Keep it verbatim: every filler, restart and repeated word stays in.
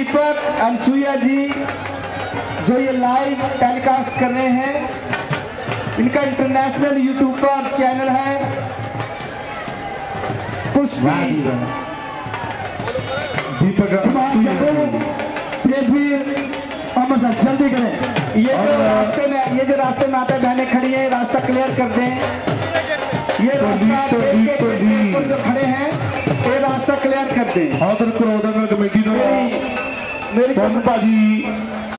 दीपक अंसुया जी जो ये live telecast कर रहे हैं, इनका इंटरनेशनल यूट्यूब पर चैनल है दीपक अंसुया। जल्दी करें, ये जो रास्ते में ये जो रास्ते में माता बहने खड़ी है, रास्ता क्लियर कर दें। ये रास्ता जो खड़े हैं ये रास्ता क्लियर कर दें। कमेटी दो मेरी भाजी